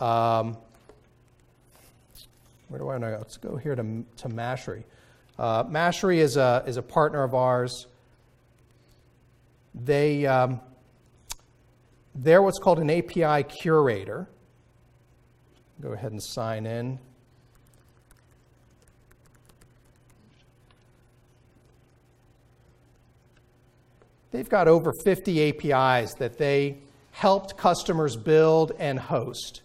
Where do I want to go? Let's go here to Mashery. Mashery is a partner of ours. They're what's called an API curator. Go ahead and sign in. They've got over 50 APIs that they helped customers build and host.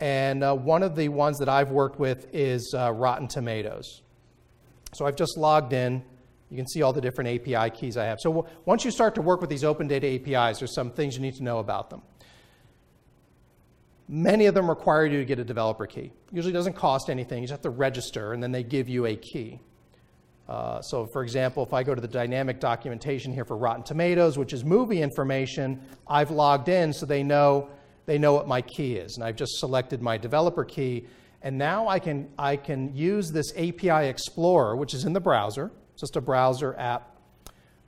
And one of the ones that I've worked with is Rotten Tomatoes. So I've just logged in. You can see all the different API keys I have. So once you start to work with these open data APIs, there's some things you need to know about them. Many of them require you to get a developer key. Usually doesn't cost anything. You just have to register, and then they give you a key. So for example, if I go to the dynamic documentation here for Rotten Tomatoes, which is movie information, I've logged in so they know what my key is. And I've just selected my developer key. And now I can use this API Explorer, which is in the browser. It's just a browser app.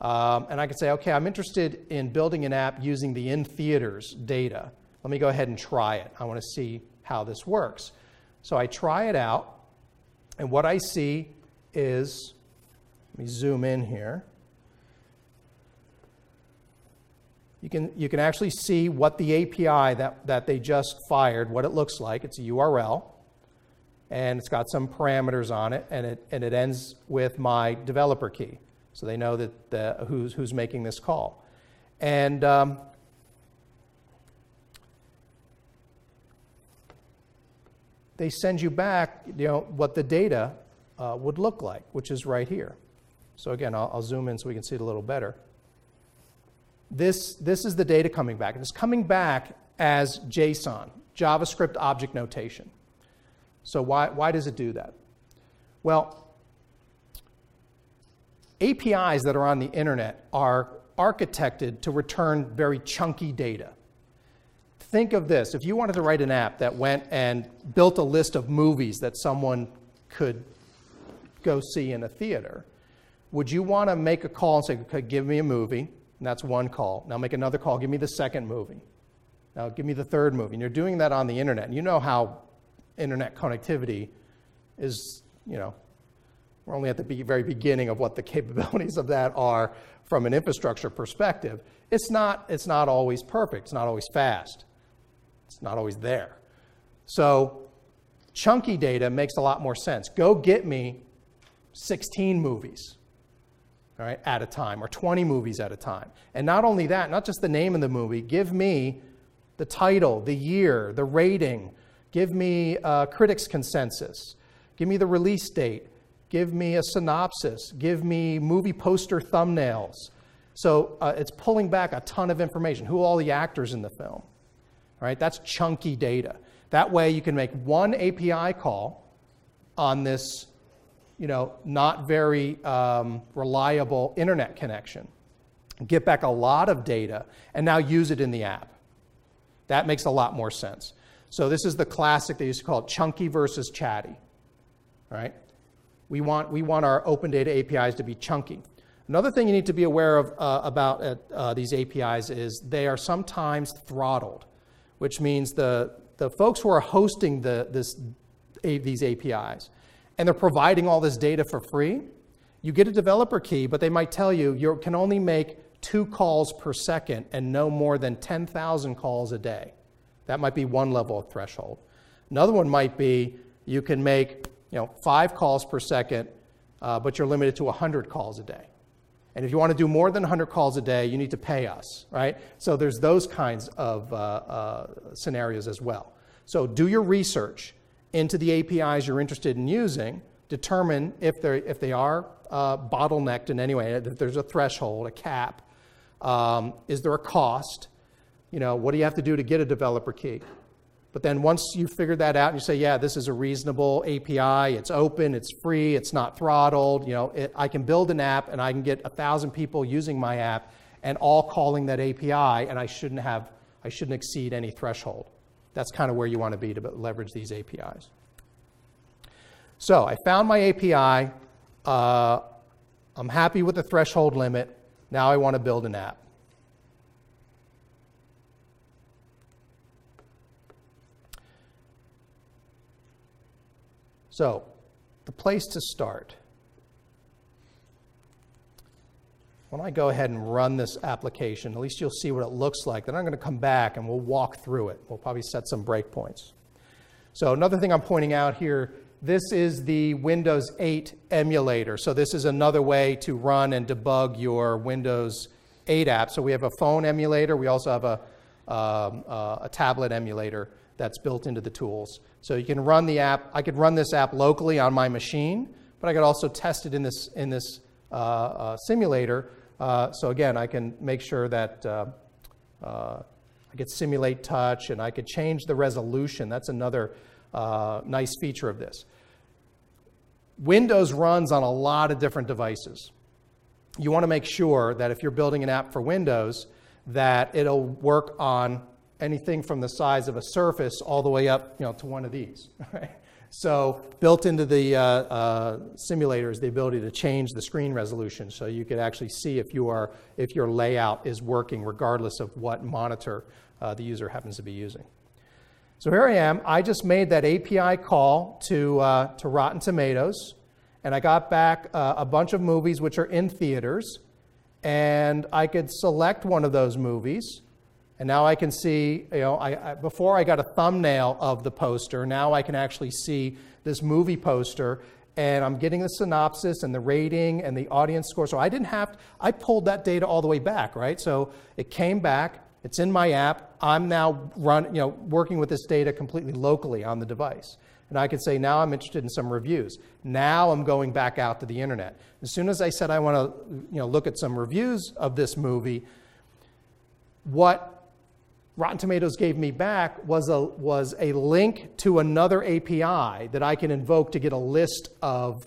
And I can say, OK, I'm interested in building an app using the in-theaters data. Let me go ahead and try it. I want to see how this works. So I try it out. And what I see is, let me zoom in here. You can actually see what the API that they just fired, what it looks like. It's a URL, and it's got some parameters on it, and it ends with my developer key, so they know that who's making this call. And they send you back, what the data would look like, which is right here. So again, I'll zoom in so we can see it a little better. This is the data coming back. And it's coming back as JSON, JavaScript object notation. So why does it do that? Well, APIs that are on the internet are architected to return very chunky data. Think of this. If you wanted to write an app that went and built a list of movies that someone could go see in a theater, would you want to make a call and say, okay, give me a movie? And that's one call. Now make another call. Give me the second movie. Now give me the third movie. And you're doing that on the internet. And you know how internet connectivity is, we're only at the very beginning of what the capabilities of that are from an infrastructure perspective. It's not always perfect. It's not always fast. It's not always there. So chunky data makes a lot more sense. Go get me 16 movies. All right, at a time, or 20 movies at a time. And not only that, not just the name of the movie, give me the title, the year, the rating, give me critics' consensus, give me the release date, give me a synopsis, give me movie poster thumbnails. So it's pulling back a ton of information, who are all the actors in the film. All right, that's chunky data. That way you can make one API call on this not very reliable internet connection. Get back a lot of data and now use it in the app. That makes a lot more sense. So this is the classic, they used to call it chunky versus chatty. All right? We want our open data APIs to be chunky. Another thing you need to be aware of about these APIs is they are sometimes throttled, which means the folks who are hosting these APIs, and they're providing all this data for free, you get a developer key, but they might tell you you can only make 2 calls per second and no more than 10,000 calls a day. That might be one level of threshold. Another one might be you can make 5 calls per second, but you're limited to 100 calls a day. And if you want to do more than 100 calls a day, you need to pay us, right? So there's those kinds of scenarios as well. So do your research into the APIs you're interested in using, determine if they are bottlenecked in any way, if there's a threshold, a cap, is there a cost, what do you have to do to get a developer key? But then once you figure that out and you say, yeah, this is a reasonable API, it's open, it's free, it's not throttled, I can build an app and I can get 1,000 people using my app and all calling that API, and I shouldn't exceed any threshold. That's kind of where you want to be to leverage these APIs. So I found my API. I'm happy with the threshold limit. Now I want to build an app. So the place to start. When I go ahead and run this application, at least you'll see what it looks like. Then I'm going to come back and we'll walk through it. We'll probably set some breakpoints. So another thing I'm pointing out here, this is the Windows 8 emulator. So this is another way to run and debug your Windows 8 app. So we have a phone emulator. We also have a tablet emulator that's built into the tools. So you can run the app. I could run this app locally on my machine, but I could also test it in this simulator. So again, I can make sure that I could simulate touch, and I could change the resolution. That's another nice feature of this. Windows runs on a lot of different devices. You want to make sure that if you're building an app for Windows, that it'll work on anything from the size of a Surface all the way up, you know, to one of these. Right? So built into the simulator is the ability to change the screen resolution, so you could actually see if your layout is working regardless of what monitor the user happens to be using. So here I am. I just made that API call to Rotten Tomatoes, and I got back a bunch of movies which are in theaters, and I could select one of those movies. And now I can see, you know, before I got a thumbnail of the poster, now I can actually see this movie poster, and I'm getting the synopsis and the rating and the audience score. So I didn't have to, I pulled that data all the way back, right? So it came back, it's in my app, I'm now working with this data completely locally on the device. And I can say, now I'm interested in some reviews. Now I'm going back out to the internet. As soon as I said I want to, you know, look at some reviews of this movie, what Rotten Tomatoes gave me back was a link to another API that I can invoke to get a list of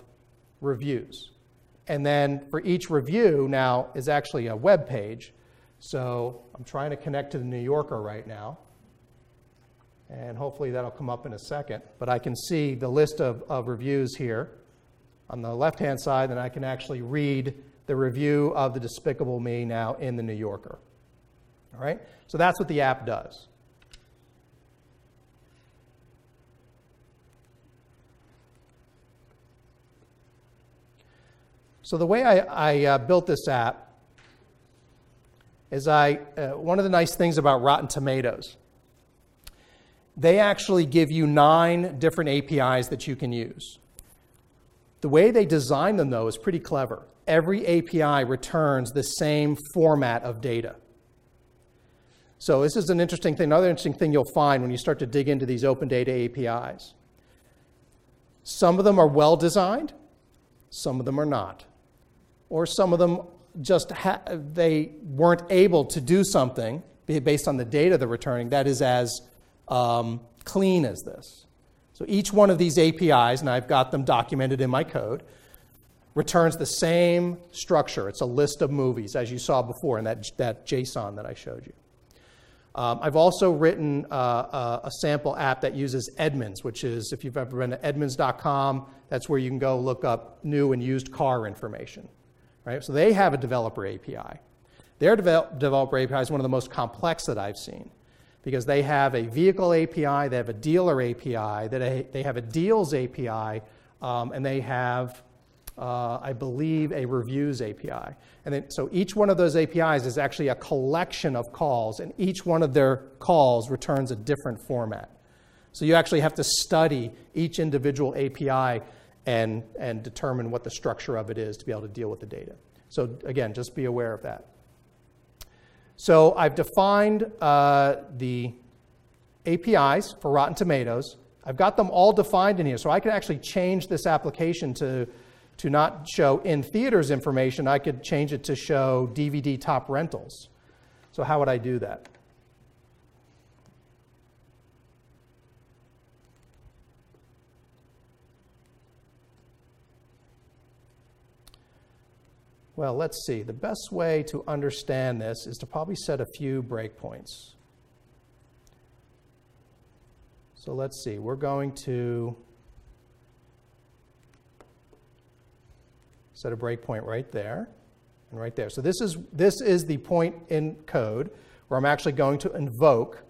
reviews. And then for each review now is actually a web page. So I'm trying to connect to the New Yorker right now. And hopefully that'll come up in a second. But I can see the list of reviews here on the left-hand side, and I can actually read the review of The Despicable Me now in the New Yorker. All right? So that's what the app does. So the way I built this app is one of the nice things about Rotten Tomatoes, they actually give you 9 different APIs that you can use. The way they design them, though, is pretty clever. Every API returns the same format of data. So this is an interesting thing. Another interesting thing you'll find when you start to dig into these open data APIs. Some of them are well designed, some of them are not. Or some of them just, they weren't able to do something based on the data they're returning that is as clean as this. So each one of these APIs, and I've got them documented in my code, returns the same structure. It's a list of movies, as you saw before in that JSON that I showed you. I've also written a sample app that uses Edmunds, which is, if you've ever been to Edmunds.com, that's where you can go look up new and used car information. Right? So they have a developer API. Their developer API is one of the most complex that I've seen, because they have a vehicle API, they have a dealer API, they have a deals API, and they have, I believe, a reviews API. And then, so each one of those APIs is actually a collection of calls, and each one of their calls returns a different format. So you actually have to study each individual API and determine what the structure of it is to be able to deal with the data. So again, just be aware of that. So I've defined the APIs for Rotten Tomatoes. I've got them all defined in here, so I can actually change this application to not show in theaters information. I could change it to show DVD top rentals. So how would I do that? Well, let's see. The best way to understand this is to probably set a few breakpoints. So let's see. We're going to set a breakpoint right there and right there. So this is the point in code where I'm actually going to invoke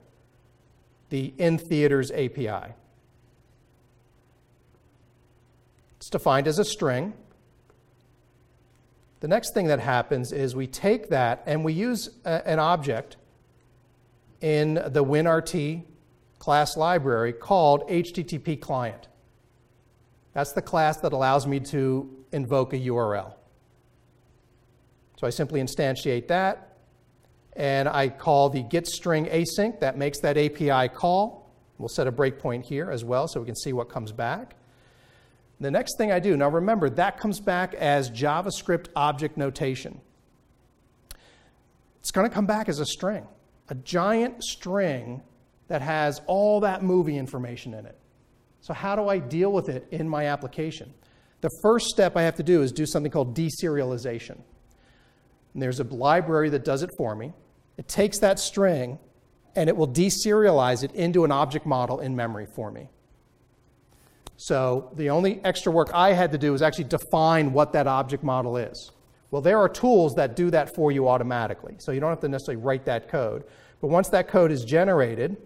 the in theaters API. It's defined as a string. The next thing that happens is we take that and we use an object in the WinRT class library called HTTP client. That's the class that allows me to invoke a URL. So I simply instantiate that, and I call the getStringAsync. That makes that API call. We'll set a breakpoint here as well so we can see what comes back. The next thing I do, now remember, that comes back as JavaScript object notation. It's going to come back as a string, a giant string that has all that movie information in it. So how do I deal with it in my application? The first step I have to do is do something called deserialization. And there's a library that does it for me. It takes that string and it will deserialize it into an object model in memory for me. So the only extra work I had to do was actually define what that object model is. Well, there are tools that do that for you automatically, so you don't have to necessarily write that code. But once that code is generated,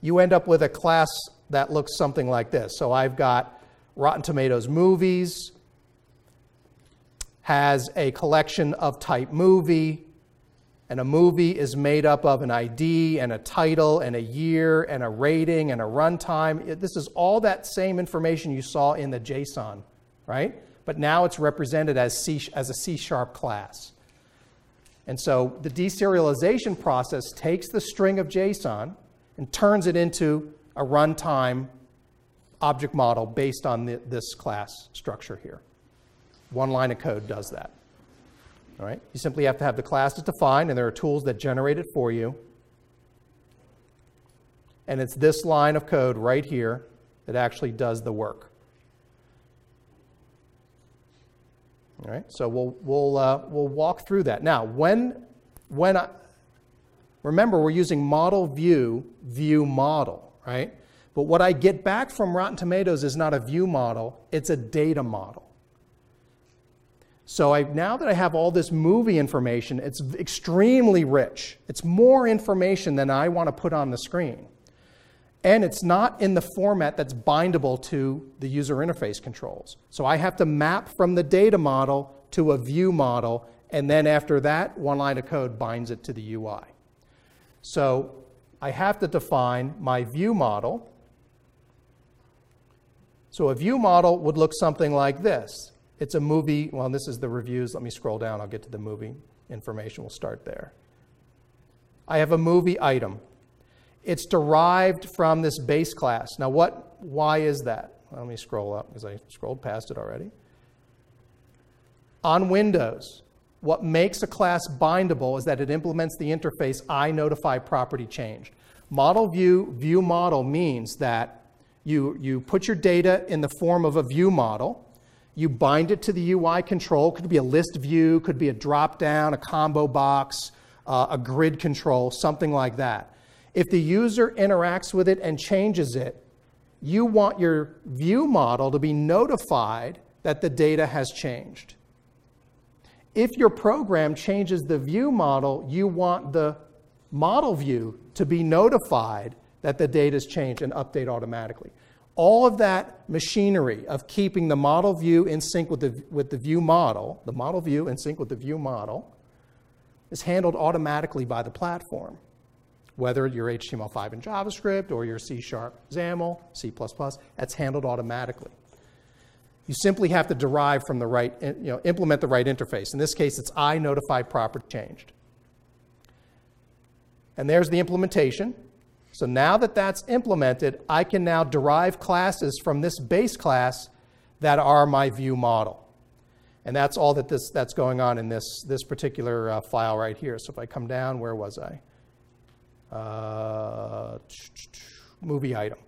you end up with a class that looks something like this. So I've got Rotten Tomatoes movies, has a collection of type movie, and a movie is made up of an ID and a title and a year and a rating and a runtime. This is all that same information you saw in the JSON, right? But now it's represented as a C# class. And so the deserialization process takes the string of JSON and turns it into a runtime object model based on this class structure here. One line of code does that. All right. You simply have to have the class that's defined, and there are tools that generate it for you. And it's this line of code right here that actually does the work. All right. So we'll walk through that now. When I remember, we're using model view model, right? But what I get back from Rotten Tomatoes is not a view model; it's a data model. So now that I have all this movie information, it's extremely rich. It's more information than I want to put on the screen. And it's not in the format that's bindable to the user interface controls. So I have to map from the data model to a view model, and then after that, one line of code binds it to the UI. So I have to define my view model. So a view model would look something like this. It's a movie. Well, this is the reviews. Let me scroll down. I'll get to the movie information. We'll start there. I have a movie item. It's derived from this base class. Now, why is that? Well, let me scroll up because I scrolled past it already. On Windows, what makes a class bindable is that it implements the interface iNotify property change. Model view, view model means that you put your data in the form of a view model. You bind it to the UI control. Could be a list view, could be a drop-down, a combo box, a grid control, something like that. If the user interacts with it and changes it, you want your view model to be notified that the data has changed. If your program changes the view model, you want the model view to be notified that the data's changed and update automatically. All of that machinery of keeping the model view in sync with the view model, the model view in sync with the view model, is handled automatically by the platform, whether you're HTML5 and JavaScript or you're C#, XAML, C++, that's handled automatically. You simply have to derive from the right, implement the right interface. In this case, it's iNotify property changed. And there's the implementation. So now that that's implemented, I can now derive classes from this base class that are my view model. And that's all that's going on in this particular file right here. So if I come down, where was I? Movie item.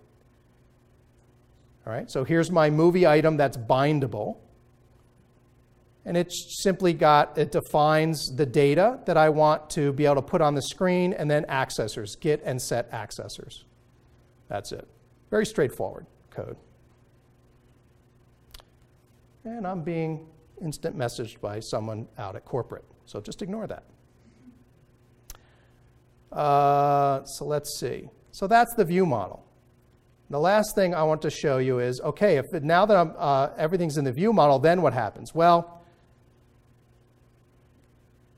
All right, so here's my movie item that's bindable. And it defines the data that I want to be able to put on the screen, and then accessors, get and set accessors. That's it. Very straightforward code. And I'm being instant messaged by someone out at corporate, so just ignore that. So let's see. So that's the view model. And the last thing I want to show you is, okay, if now that everything's in the view model, then what happens? Well,